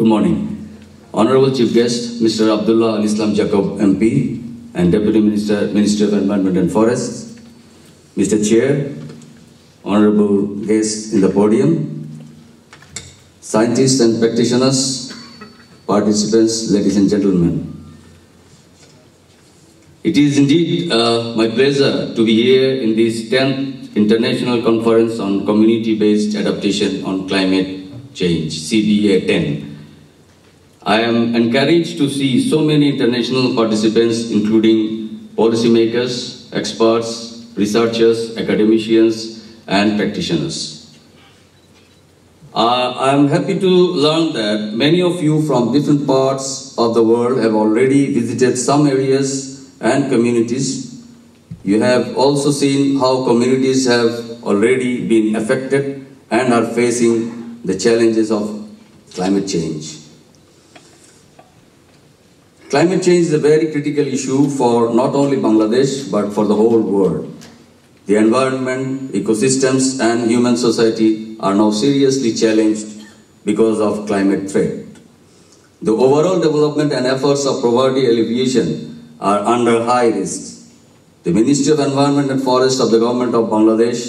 Good morning. Honorable Chief Guest, Mr. Abdullah al-Islam Jacob, MP, and Deputy Minister of Environment and Forests, Mr. Chair, honorable guests in the podium, scientists and practitioners, participants, ladies and gentlemen. It is indeed my pleasure to be here in this 10th International Conference on Community-Based Adaptation on Climate Change, CBA 10. I am encouraged to see so many international participants, including policymakers, experts, researchers, academicians, and practitioners. I am happy to learn that many of you from different parts of the world have already visited some areas and communities. You have also seen how communities have already been affected and are facing the challenges of climate change. Climate change is a very critical issue for not only Bangladesh but for the whole world. The environment, ecosystems and human society are now seriously challenged because of climate threat. The overall development and efforts of poverty alleviation are under high risk. The Ministry of Environment and Forests of the Government of Bangladesh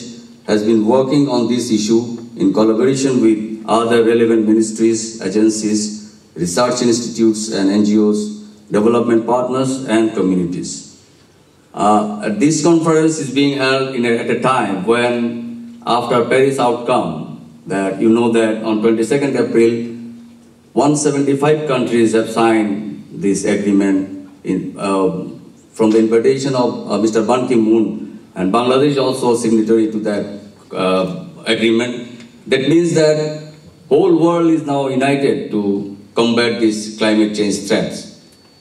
has been working on this issue in collaboration with other relevant ministries, agencies, research institutes and NGOs, development partners and communities. This conference is being held at a time when, after Paris outcome, that you know that on 22nd April, 175 countries have signed this agreement from the invitation of Mr. Ban Ki-moon, and Bangladesh also signatory to that agreement. That means that whole world is now united to combat these climate change threats.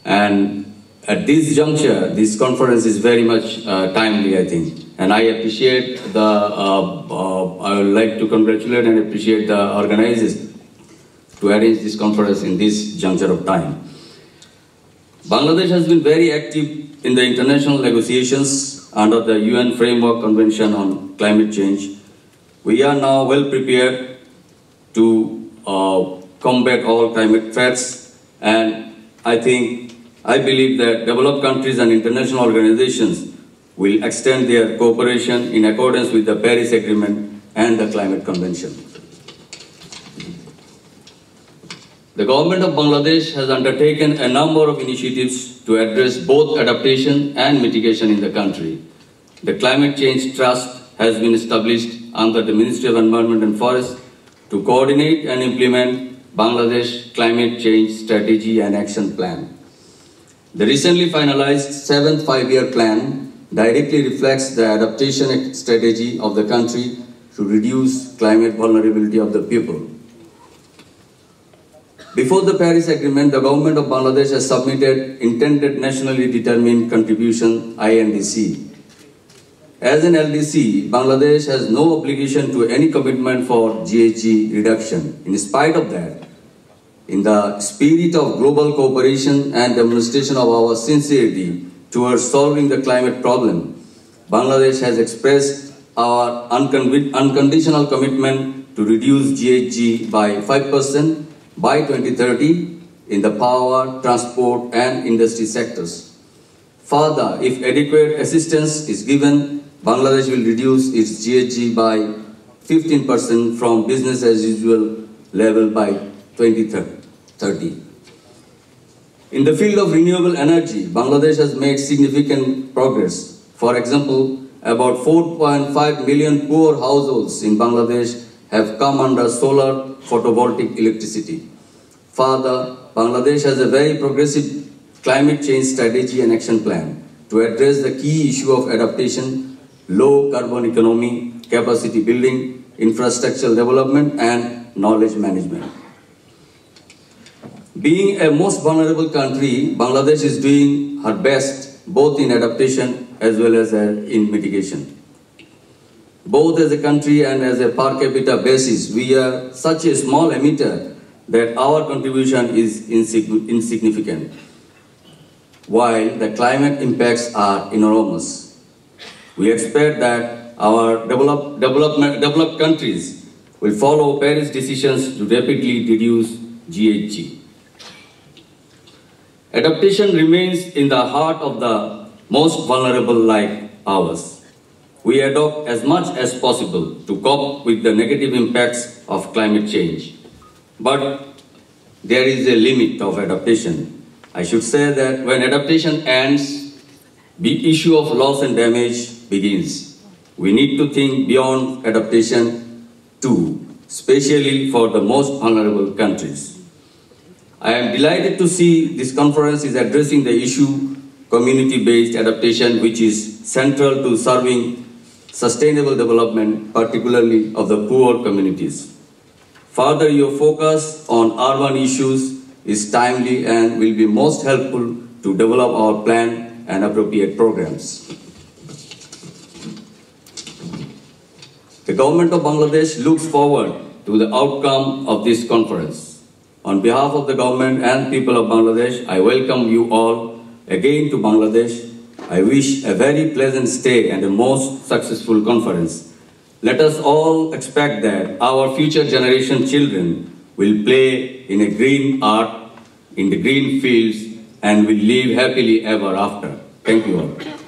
And at this juncture, this conference is very much timely, I think. And I appreciate the, I would like to congratulate and appreciate the organizers to arrange this conference in this juncture of time. Bangladesh has been very active in the international negotiations under the UN Framework Convention on Climate Change. We are now well prepared to combat all climate threats, and I believe that developed countries and international organizations will extend their cooperation in accordance with the Paris Agreement and the Climate Convention. The government of Bangladesh has undertaken a number of initiatives to address both adaptation and mitigation in the country. The Climate Change Trust has been established under the Ministry of Environment and Forests to coordinate and implement Bangladesh climate change strategy and action plan. The recently finalized 7th five-year plan directly reflects the adaptation strategy of the country to reduce climate vulnerability of the people. Before the Paris Agreement, the government of Bangladesh has submitted Intended Nationally Determined Contribution, INDC. As an LDC, Bangladesh has no obligation to any commitment for GHG reduction. In spite of that, in the spirit of global cooperation and demonstration of our sincerity towards solving the climate problem, Bangladesh has expressed our unconditional commitment to reduce GHG by 5% by 2030 in the power, transport and industry sectors. Further, if adequate assistance is given, Bangladesh will reduce its GHG by 15% from business as usual level by 2030. In the field of renewable energy, Bangladesh has made significant progress. For example, about 4.5 million poor households in Bangladesh have come under solar photovoltaic electricity. Further, Bangladesh has a very progressive climate change strategy and action plan to address the key issue of adaptation, low carbon economy, capacity building, infrastructural development, and knowledge management. Being a most vulnerable country, Bangladesh is doing her best both in adaptation as well as in mitigation. Both as a country and as a per capita basis, we are such a small emitter that our contribution is insignificant, while the climate impacts are enormous. We expect that our developed countries will follow Paris decisions to rapidly reduce GHG. Adaptation remains in the heart of the most vulnerable like ours. We adopt as much as possible to cope with the negative impacts of climate change. But there is a limit of adaptation. I should say that when adaptation ends, the issue of loss and damage begins. We need to think beyond adaptation too, especially for the most vulnerable countries. I am delighted to see this conference is addressing the issue community-based adaptation, which is central to serving sustainable development, particularly of the poor communities. Further, your focus on urban issues is timely and will be most helpful to develop our plan and appropriate programs. The government of Bangladesh looks forward to the outcome of this conference. On behalf of the government and people of Bangladesh, I welcome you all again to Bangladesh. I wish a very pleasant stay and a most successful conference. Let us all expect that our future generation children will play in a green art, in the green fields, and will live happily ever after. Thank you all.